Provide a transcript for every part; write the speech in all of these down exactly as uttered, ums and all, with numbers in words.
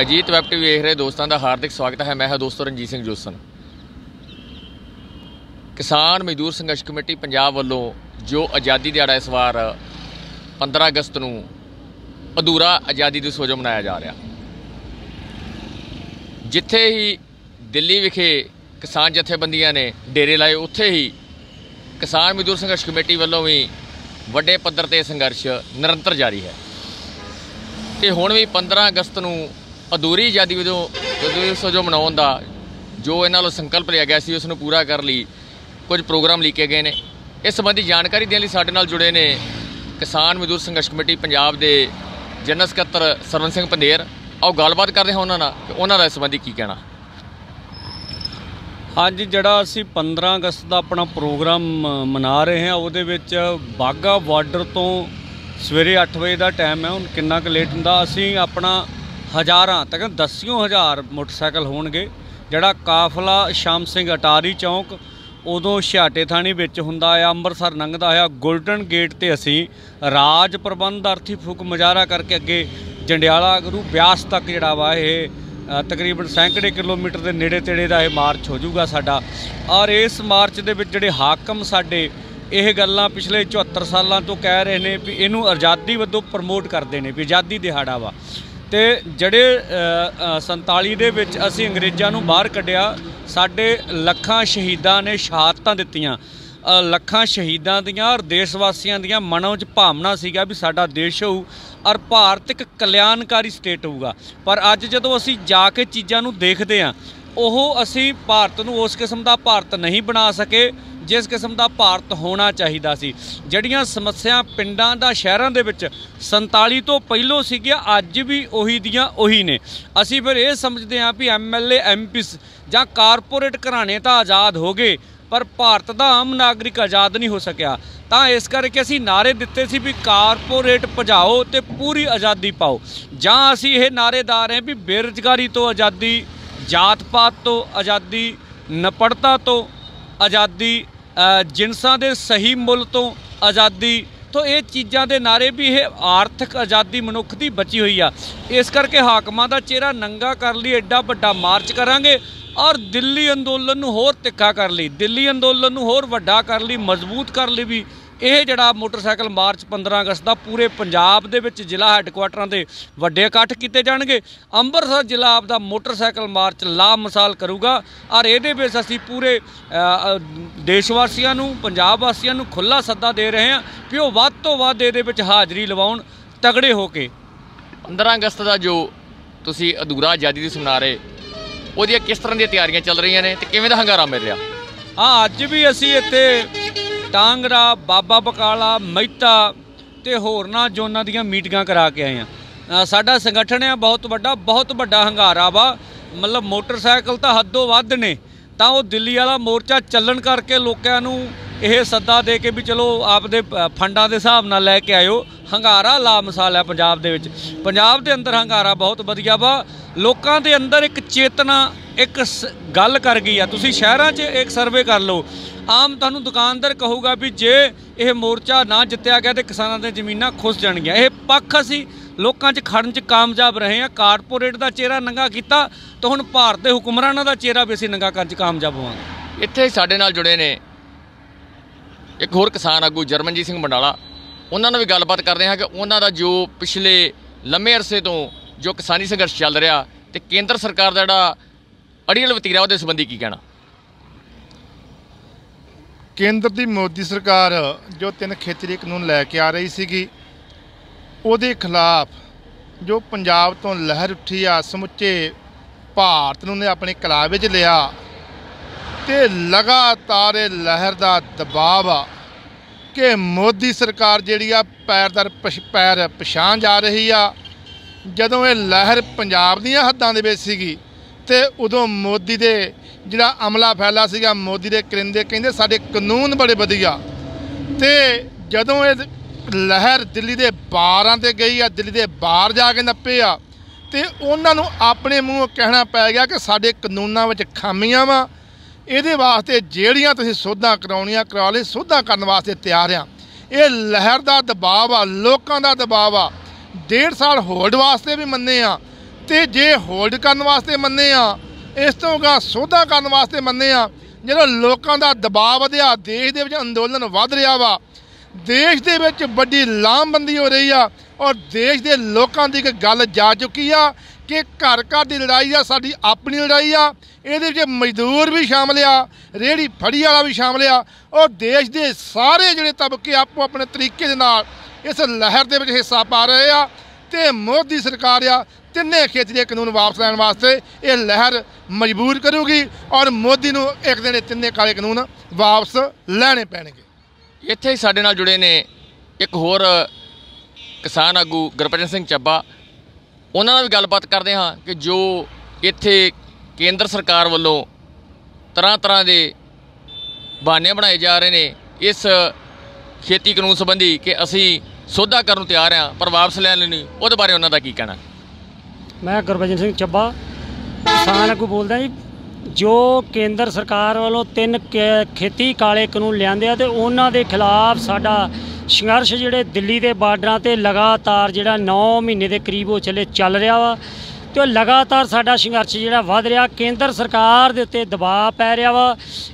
Ajit web TV देख रहे दोस्तों का हार्दिक स्वागत है। मैं है दोस्तों रंजीत सिंह जोसन। किसान मजदूर संघर्ष कमेटी पंजाब वालों जो आज़ादी दिहाड़ा इस बार पंद्रह अगस्त को अधूरा आज़ादी दिवस वजों मनाया जा रहा। जिथे ही दिल्ली विखे किसान जथेबंदियां ने डेरे लाए, उत्थे ही किसान मजदूर संघर्ष कमेटी वालों भी वड्डे पद्धर ते संघर्ष निरंतर जारी है। तो हुण भी पंद्रह अगस्त को अधूरी आज़ादी वजों दिवस वजों मनाउण दा जो इन्हों संकल्प लिया गया सी उसनूं पूरा करने लई कुछ प्रोग्राम लीके गए हैं। इस संबंधी जानकारी देने साडे नाल जुड़े ने किसान मजदूर संघर्ष कमेटी पंजाब के जनरल सकत्तर सरवन सिंह पंधेर। आओ गलबात करते हैं उन्होंने कि उन्हों का इस संबंधी की कहना। हाँ जी, जिहड़ा असीं पंद्रह अगस्त का अपना प्रोग्राम मना रहे हैं उहदे विच वाघा बॉर्डर तो सवेरे अठ बजे का टाइम है। हुण कितना क लेट हुंदा, असीं अपना हज़ारां तक दसियों हज़ार मोटरसाइकिल होणगे। जिहड़ा काफला शाम सिंह अटारी चौक उदों छियाटे थाणी विच हुंदा आ, अमृतसर लंघदा आ, गोल्डन गेट ते असीं राज प्रबंध अर्थी फूक मुजाहरा करके अगे जंडियाला गुरू ब्यास तक जिहड़ा वा ये तकरीबन सैकड़े किलोमीटर के नेड़े तेड़े का यह मार्च हो जाऊगा साडा। और इस मार्च दे विच जिहड़े हाकम साडे ਇਹ ਗੱਲਾਂ ਪਿਛਲੇ चौहत्तर ਸਾਲਾਂ ਤੋਂ ਕਹਿ ਰਹੇ ਨੇ ਵੀ ਇਹਨੂੰ ਆਜ਼ਾਦੀ ਵੱਲੋਂ ਪ੍ਰਮੋਟ ਕਰਦੇ ਨੇ ਵੀ ਆਜ਼ਾਦੀ ਦਿਹਾੜਾ ਵਾ। ਤੇ ਜਿਹੜੇ ਸੰਤਾਲੀ ਦੇ ਵਿੱਚ ਅਸੀਂ ਅੰਗਰੇਜ਼ਾਂ ਨੂੰ ਬਾਹਰ ਕੱਢਿਆ, ਸਾਡੇ ਲੱਖਾਂ ਸ਼ਹੀਦਾਂ ਨੇ ਸ਼ਹਾਦਤਾਂ ਦਿੱਤੀਆਂ, ਲੱਖਾਂ ਸ਼ਹੀਦਾਂ ਦੀਆਂ ਔਰ ਦੇਸ਼ ਵਾਸੀਆਂ ਦੀਆਂ ਮਨਾਂ ਵਿੱਚ ਭਾਵਨਾ ਸੀਗਾ ਵੀ ਸਾਡਾ ਦੇਸ਼ ਹੋਊ ਔਰ ਭਾਰਤ ਇੱਕ ਕਲਿਆਣਕਾਰੀ ਸਟੇਟ ਹੋਊਗਾ। ਪਰ ਅੱਜ ਜਦੋਂ ਅਸੀਂ ਜਾ ਕੇ ਚੀਜ਼ਾਂ ਨੂੰ ਦੇਖਦੇ ਹਾਂ, ਉਹ ਅਸੀਂ ਭਾਰਤ ਨੂੰ ਉਸ ਕਿਸਮ ਦਾ ਭਾਰਤ ਨਹੀਂ ਬਣਾ ਸਕੇ जिस किस्म का भारत होना चाहिए सी। जड़ियाँ समस्या पिंडां दा शहरां दे विच संताली तो पहलों सीगियां अज भी उही दियां उही ने। असी फिर ये समझते हाँ भी M L A M P जां कारपोरेट घराने तो आज़ाद हो गए पर भारत का आम नागरिक आज़ाद नहीं हो सकिया। तो इस करके असी नारे दिते सी भी कारपोरेट भजाओ तो पूरी आज़ादी पाओ, जां असी ये नारेदार हैं भी बेरोजगारी तो आज़ादी, जात पात तो आज़ादी, नपड़ता तो आज़ादी, जिनसां दे सही मुल तो आज़ादी। तो ये चीज़ां दे नारे भी है आर्थिक आज़ादी मनुख की बची हुई आ। इस करके हाकमां दा चेहरा नंगा कर लिए एडा वड्डा मार्च करांगे और दिल्ली अंदोलन नूं होर तिक्का कर ली, दिल्ली अंदोलन नूं होर वड्डा कर ली, मजबूत कर ली। भी ਇਹ ਜਿਹੜਾ ਮੋਟਰਸਾਈਕਲ ਮਾਰਚ ਪੰਦਰਾਂ ਅਗਸਤ ਦਾ ਪੂਰੇ ਪੰਜਾਬ ਦੇ ਵਿੱਚ ਜ਼ਿਲ੍ਹਾ ਹੈੱਡਕੁਆਟਰਾਂ ਦੇ ਵੱਡੇ ਇਕੱਠ ਕੀਤੇ ਜਾਣਗੇ। ਅੰਮ੍ਰਿਤਸਰ ਜ਼ਿਲ੍ਹਾ ਆਪਦਾ ਮੋਟਰਸਾਈਕਲ ਮਾਰਚ ਲਾ ਮਿਸਾਲ ਕਰੂਗਾ ਔਰ ਇਹਦੇ ਵਿੱਚ ਅਸੀਂ ਪੂਰੇ ਦੇਸ਼ ਵਾਸੀਆਂ ਨੂੰ, ਪੰਜਾਬ ਵਾਸੀਆਂ ਨੂੰ ਖੁੱਲ੍ਹਾ ਸੱਦਾ ਦੇ ਰਹੇ ਹਾਂ ਕਿ ਉਹ ਵੱਧ ਤੋਂ ਵੱਧ ਇਹਦੇ ਵਿੱਚ ਹਾਜ਼ਰੀ ਲਵਾਉਣ ਤਗੜੇ ਹੋ ਕੇ। ਪੰਦਰਾਂ ਅਗਸਤ ਦਾ ਜੋ ਤੁਸੀਂ ਅਧੂਰਾ ਆਜ਼ਾਦੀ ਦਿਵਸ ਮਨਾ ਰਹੇ, ਉਹਦੀਆਂ ਕਿਸ ਤਰ੍ਹਾਂ ਦੀਆਂ ਤਿਆਰੀਆਂ ਚੱਲ ਰਹੀਆਂ ਨੇ ਅਤੇ ਕਿਵੇਂ ਦਾ ਹੰਗਾਰਾ ਮਿਲ ਰਿਹਾ? ਹਾਂ, ਅੱਜ ਵੀ ਅਸੀਂ ਇੱਥੇ टांगरा, बाबा बकाला, महिता तो होरना जोना दियां मीटिंगां करा के आए हैं। साडा संगठन है बहुत वड्डा, बहुत वड्डा हंगारा वा। मतलब मोटरसाइकिल तो हदों वध ने, तां वो दिल्ली वाला मोर्चा चलन करके लोकां नूं यह सदा दे के भी चलो आपदे फंडां दे हिसाब नाल लैके आयो। हंगारा ला मिसाल है पंजाब दे विच, पंजाब दे अंदर हंगारा बहुत वधिया वा। लोकां दे अंदर एक चेतना, एक गल कर गई है। तुसीं शहरां 'च एक सर्वे कर लो, आम तुहानूं दुकानदार कहूगा भी जे यह मोर्चा ना जित्या गया तो किसानां दी जमीनां खुस जाणगीआं। यह पक्ष असीं लोकां 'च खड़न 'च कामयाब रहे हैं। कारपोरेट दा चेहरा नंगा कीता तो हुण भारत दे हुक्मरानां दा चेहरा भी असीं नंगा करन 'च कामयाब होवांगे। इत्थे साडे नाल जुड़े ने एक होर किसान आगू जर्मनजीत सिंह मंडाला। उन्हां नाल भी गलबात करदे हां कि उन्हां दा जो पिछले लंबे अरसे तो जो किसानी संघर्ष चल रहा तो केंद्र सरकार का जोड़ा अड़ियल वतीरा उहदे संबंधी की कहना? केंद्र की मोदी सरकार जो तीन खेतरी कानून लैके आ रही सी, उहदे खिलाफ जो पंजाब तो लहर उठी आ, समुचे भारत ने अपने कलावे च लिया तो लगातार लहर का दबाव आ कि मोदी सरकार जिहड़ी आ पैर दर पैर पछाण जा रही आ। जदों ये लहर पंजाब दीयां हद्दां दे विच सीगी ते उदों मोदी दे जिहड़ा अमला फैला सीगा, मोदी दे करिंदे कहिंदे साडे कानून बड़े वधिया। ते जदों ये लहर दिल्ली दे बारां ते गई आ, दिल्ली दे बाहर जाके नप्पे आ ते उन्हां नूं अपने मूँह कहना पै गया कि साडे कानूनां विच खामियां वा, इहदे वास्ते जिहड़ियां तुसीं सोधां कराउणियां करा लई, सोधां करन वास्ते तैयार आ। ये लहर दा दबाव आ, लोकां दा दबाव आ। डेढ़ साल होल्ड वास्ते भी मन्ने आ तो जे होल्ड करने वास्ते मन्ने आ, इस तो अगर सोधा करने वास्ते मन्ने आ, जो लोगों का दबाव वधिया, देश के अंदोलन वध रहा वा, देश के दे बड़ी लामबंदी हो रही है और देश के दे लोगों की एक गल जा चुकी है कि घर घर की लड़ाई आ साडी अपनी लड़ाई आ। ये मजदूर भी शामिल आ, रेहड़ी फड़ी वाला भी शामिल आ और देश के दे सारे जिहड़े तबके आपो अपने तरीके दे नाल इस लहर दे विच हिस्सा पा रहे आ। ते मोदी सरकार आ तिन्ने खेतरी कानून वापस लैण वास्ते ये लहर मजबूर करूगी और मोदी नूं एक दिन तिन्ने काले कानून वापस लैने पैणगे। इत्थे ही साडे नाल जुड़े ने एक होर किसान आगू गुरभजन सिंह चब्बा, उन्हां नाल भी गलबात करदे हां कि जो इत्थे केंद्र सरकार वालों तरह तरह के बहाने बनाए जा रहे हैं इस खेती कानून संबंधी कि असी सौदा करने तैयार हाँ पर वापस लैन नहीं, उस बारे उन्हों का की कहना। मैं गुरभजन सिंह चब्बा किसान आगू बोलदा जी। जो केंद्र सरकार वालों तीन खेती काले कानून लिया तो उन्होंने खिलाफ साडा संघर्ष जोड़े दिल्ली के बार्डर से लगातार जोड़ा नौ महीने के करीब वो चले चल रहा वा। तो लगातार साडा संघर्ष जिहड़ा वध रहा, केंद्र सरकार दे उत्ते दबाव पै रहा वा।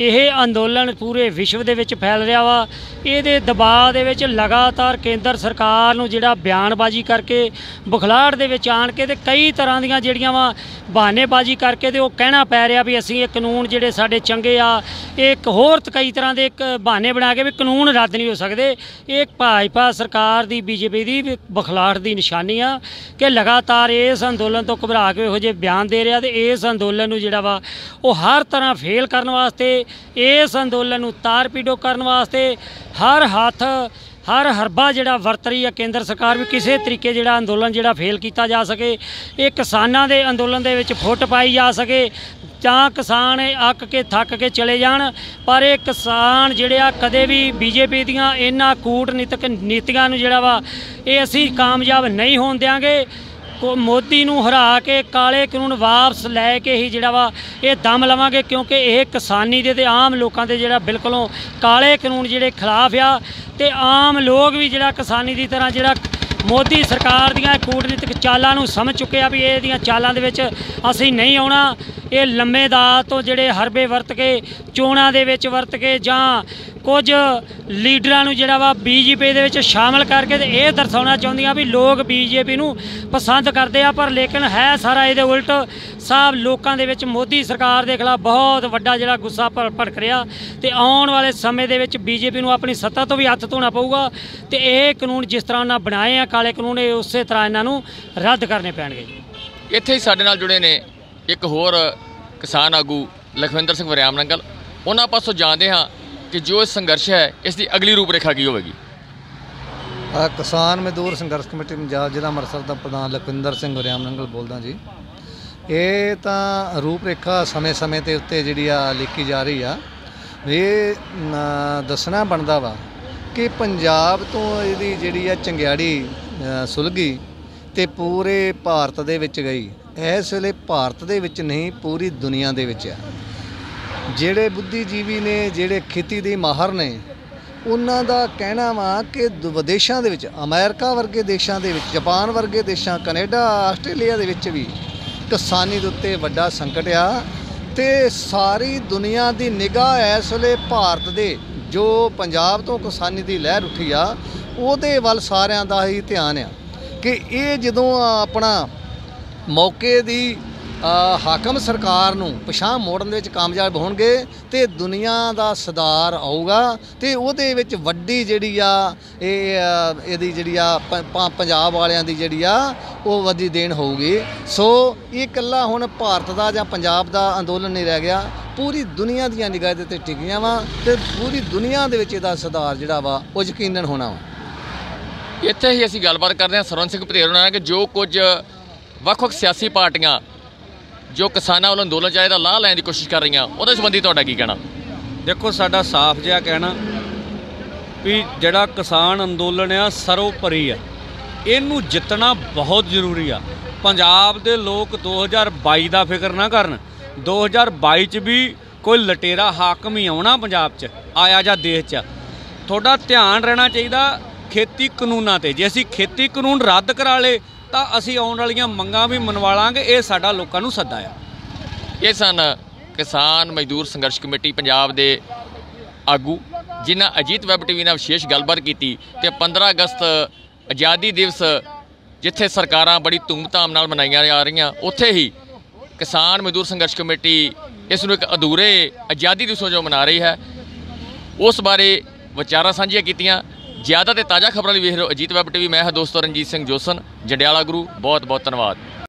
यह अंदोलन पूरे विश्व दे विच फैल रहा वा। ये दबाव दे विच लगातार केंद्र सरकार नूं जिहड़ा बयानबाजी करके बुखलाहट दे विच आण के ते कई तरह दीआं जिहड़ियां वा बहानेबाजी करके तो कहना पै रहा भी असीं ये कानून जिहड़े साडे चंगे आ। एक होर कई तरह के एक बहाने बना के भी कानून रद्द नहीं हो सकदे। एक भाजपा सरकार दी बीजेपी दी बुखलाहट दी निशानी आ कि लगातार इस अंदोलन तो घबरा के यहोजे बयान दे रहा। तो इस अंदोलन जोड़ा वा वो हर तरह फेल करने वास्ते, इस अंदोलन तारपीडो करने वास्ते हर हथ हर हरबा जोड़ा वरत रही है केंद्र सरकार भी किसी तरीके जोड़ा अंदोलन जोड़ा फेल किया जा सके। ये किसानों के अंदोलन दे विच फुट पाई जा सके, किसान अक के थक के चले जान। पर ये किसान जोड़े आ कदे भी बीजेपी दीआं इन्हां कूटनीतिक नीतियां नूं जोड़ा वा ये असीं कामयाब नहीं होण देंगे। को मोदी नूं हरा के काले कानून वापस लैके ही जिहड़ा वा ये दम लवांगे क्योंकि ये किसानी दे ते आम लोकां दे जिहड़ा बिल्कुलों काले कानून जिहड़े खिलाफ आ ते आम लोग भी जिहड़ा किसानी दी तरह जिहड़ा मोदी सरकार दीआं कूटनीतिक चालां नूं समझ चुके आ भी ये दीआं चालां दे विच असीं नहीं आउणा। ये लंबे दात तो जिहड़े हरबे वरत के चोणां दे विच वरत के जां कुछ लीडरां नूं जिहड़ा वा बीजेपी दे विच शामिल करके ते ये दर्शाउणा चाहुंदियां भी लोग बीजेपी नूं पसंद करदे आ पर लेकिन है सारा इहदे उल्ट। साहब लोकां दे विच मोदी सरकार दे खिलाफ बहुत वड्डा जिहड़ा गुस्सा भड़क रिहा ते आउण वाले समय दे विच बीजेपी नूं अपनी सत्ता तो भी हत्थ धोना पऊगा ते इह कानून जिस तरह उन्हां बनाए आ काले कानून ये उस तरह इन्हां नूं रद्द करने पैणगे। इत्थे ही साडे नाल जुड़े ने एक होर किसान आगू लखविंदर सिंह वरियाम नंगल, उन्हां पासों जानते हाँ कि जो संघर्ष है इसकी अगली रूपरेखा की होगी। किसान मजदूर संघर्ष कमेटी पंजाब जिला अमृतसर का प्रधान लखविंदर सिंह वरियाम नंगल बोलदा जी। ये तो रूपरेखा समय समय के उत्ते जी लिखी जा रही आ। ये दसना बनता वा कि पंजाब तो ये जी चंगियाड़ी सुलगी तो पूरे भारत दे विच गई। इस वेले भारत दे विच नहीं पूरी दुनिया दे विच आ। जेड़े बुद्धिजीवी ने जेड़े खेती दे माहर ने उन्हां दा कहना वा कि विदेशों दे विच अमेरिका वर्गे देशों दे विच जापान वर्गे देशों कनेडा आस्ट्रेलिया दे विच भी किसानी दे उत्ते वड्डा संकट आ ते सारी दुनिया दी निगाह इस वेले भारत दे जो पंजाब तो किसानी दी लहर उठी आ उहदे वल सारिआं दा ही ध्यान आ कि ये जदों अपना मौके दी हाकम सरकार नूं पिछां मोड़न दे विच कामयाब होणगे ते दुनिया दा सुधार आऊगा ते उहदे विच वड्डी जिहड़ी आ ए इहदी जिहड़ी आ पंजाब वालियां दी जिहड़ी आ ओह वधी देन होऊगी। सो इह कल्ला हुण भारत दा जां पंजाब दा अंदोलन नहीं रह गया, पूरी दुनिया दीयां निगाह दे उत्ते टिकियां वा ते पूरी दुनिया दे विच इहदा सुधार जिहड़ा वा ओह यकीनन होणा वा। इत्थे ही असीं गलबात करदे हां सरवन सिंह पंधेर होणां कि जो कुछ ਵੱਖ-ਵੱਖ सियासी पार्टियां जो किसानों वालों अंदोलन चाहे लाह लैण की कोशिश कर रही उहदे संबंधी तुहाडा की कहना? देखो साडा साफ जिहा कहना भी जिहड़ा किसान अंदोलन आ सर्वोपरि आ, इहनूं जितना बहुत जरूरी आ। पंजाब दे लोग दो हज़ार बाई का फिक्र ना करन, दो हज़ार बाई च भी कोई लटेरा हाकम ही आउणा पंजाब च आया जां देश च। तुहाडा ध्यान रहना चाहिए खेती कानूनों पर। जे असी खेती कानून रद्द करा ले ਤਾਂ ਅਸੀਂ ਆਉਣ ਵਾਲੀਆਂ ਮੰਗਾਂ ਵੀ ਮਨਵਾ ਲਾਂਗੇ। ਇਹ ਸਾਡਾ ਲੋਕਾਂ ਨੂੰ ਸੱਦਾ ਆ। ਇਹ ਸਨ किसान मजदूर संघर्ष कमेटी पंजाब के आगू जिन्हें अजीत वैब टीवी ने विशेष गलबात की। पंद्रह अगस्त आज़ादी दिवस जिथे सरकारां बड़ी धूमधाम नाल मनाइया जा रही, उत्थे ही किसान मजदूर संघर्ष कमेटी इस नूं इक अधूरे आज़ादी दिवस वजों मना रही है। उस बारे विचारां साझियां कीतियां। ज़्यादा ते ताज़ा खबरां लई वेख रहे हो अजीत वैब टीवी। मैं है दोस्तों रंजीत सिंह जोसन, जंडियाला गुरु। बहुत बहुत धन्यवाद।